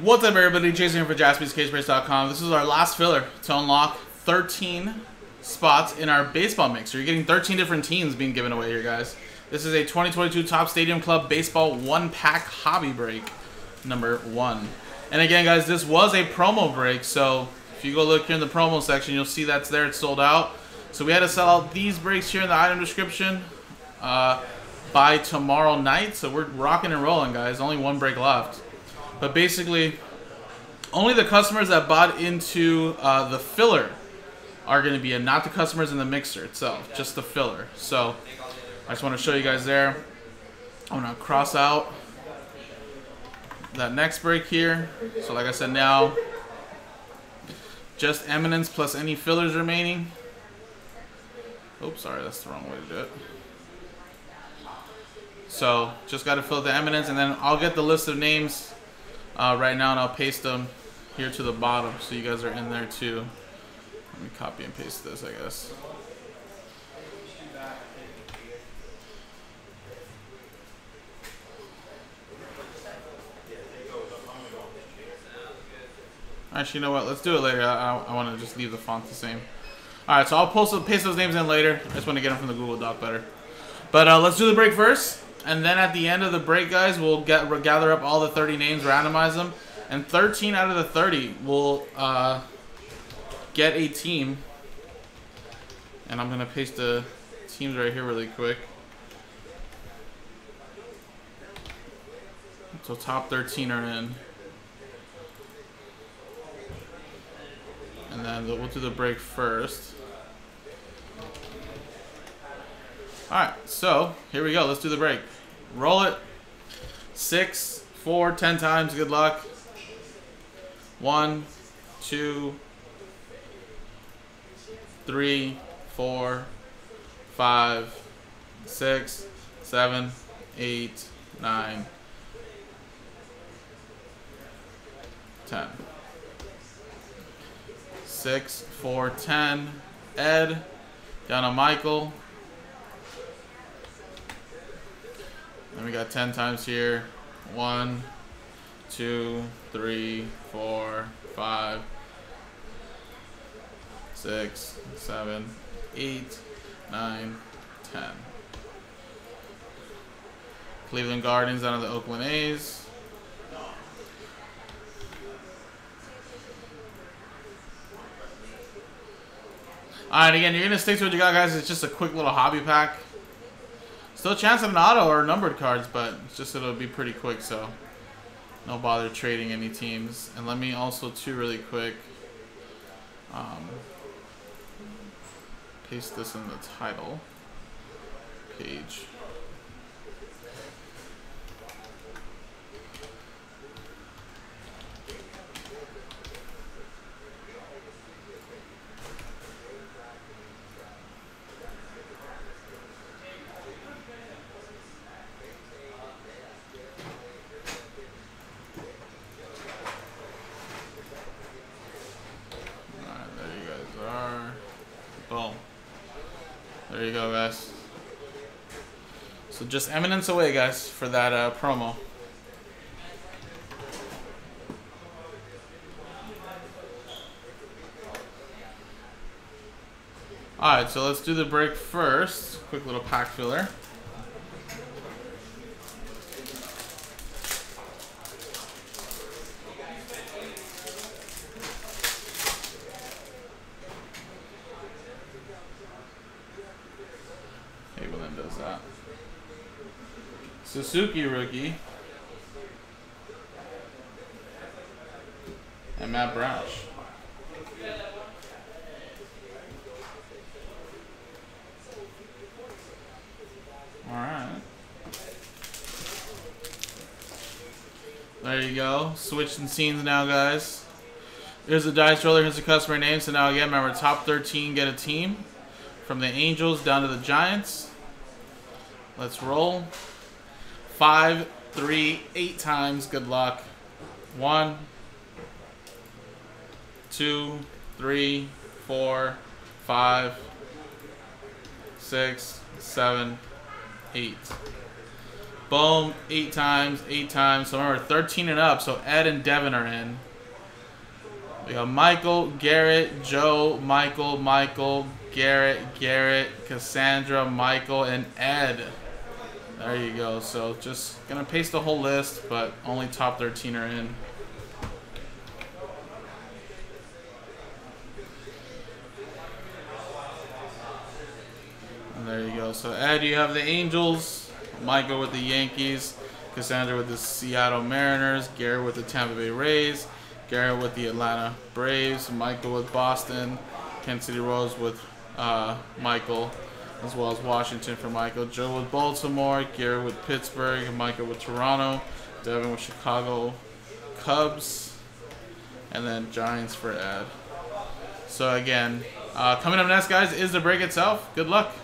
What's up, everybody? Jason here for JaspysCaseBreaks.com. This is our last filler to unlock 13 spots in our baseball mixer. You're getting 13 different teams being given away here, guys. This is a 2022 Top Stadium Club Baseball 1-Pack Hobby Break number 1. And again, guys, this was a promo break, so if you go look here in the promo section, you'll see that's there. It's sold out. So we had to sell out these breaks here in the item description by tomorrow night. So we're rocking and rolling, guys. Only one break left. But basically, only the customers that bought into the filler are going to be in, not the customers in the mixer itself, just the filler. So I just want to show you guys there. I'm going to cross out that next break here. So like I said, now just Eminence plus any fillers remaining. Oops, sorry, that's the wrong way to do it. So just got to fill the Eminence, and then I'll get the list of names right now, and I'll paste them here to the bottom so you guys are in there too. Let me copy and paste this, I guess. Actually, you know what? Let's do it later. I want to just leave the font the same. All right, so I'll paste those names in later. I just want to get them from the Google Doc better. But let's do the break first. And then at the end of the break, guys, we'll gather up all the 30 names, randomize them, and 13 out of the 30 will get a team. And I'm gonna paste the teams right here really quick. So top 13 are in, and then we'll do the break first. All right, so here we go. Let's do the break. Roll it. 6, 4, 10 times. Good luck. 1, 2, 3, 4, 5, 6, 7, 8, 9, 10. 6, 4, 10. Ed. Down on Michael. Then we got 10 times here. 1, 2, 3, 4, 5, 6, 7, 8, 9, 10. Cleveland Guardians down to the Oakland A's. Alright, again, you're going to stick to what you got, guys. It's just a quick little hobby pack. Still a chance of an auto or numbered cards, but it's just it'll be pretty quick, so no bother trading any teams. And let me also, too, really quick, paste this in the title page. There you go, guys. So just Eminence away, guys, for that promo. Alright, so let's do the break first. Quick little pack filler. Suzuki rookie and Matt Brown. All right, there you go. Switching scenes now, guys. Here's the dice roller. Here's the customer name. So now again, remember, top 13 get a team from the Angels down to the Giants. Let's roll. 5, 3, 8 times. Good luck. 1, 2, 3, 4, 5, 6, 7, 8. Boom, 8 times, 8 times. So remember, 13 and up, so Ed and Devin are in. We got Michael, Garrett, Joe, Michael, Michael, Garrett, Garrett, Cassandra, Michael, and Ed. There you go. So just going to paste the whole list, but only top 13 are in. And there you go. So Ed, you have the Angels, Michael with the Yankees, Cassandra with the Seattle Mariners, Garrett with the Tampa Bay Rays, Garrett with the Atlanta Braves, Michael with Boston, Kansas City Royals with Michael, as well as Washington for Michael, Joe with Baltimore, Garrett with Pittsburgh, Michael with Toronto, Devin with Chicago Cubs, and then Giants for Ed. So again, coming up next, guys, is the break itself. Good luck.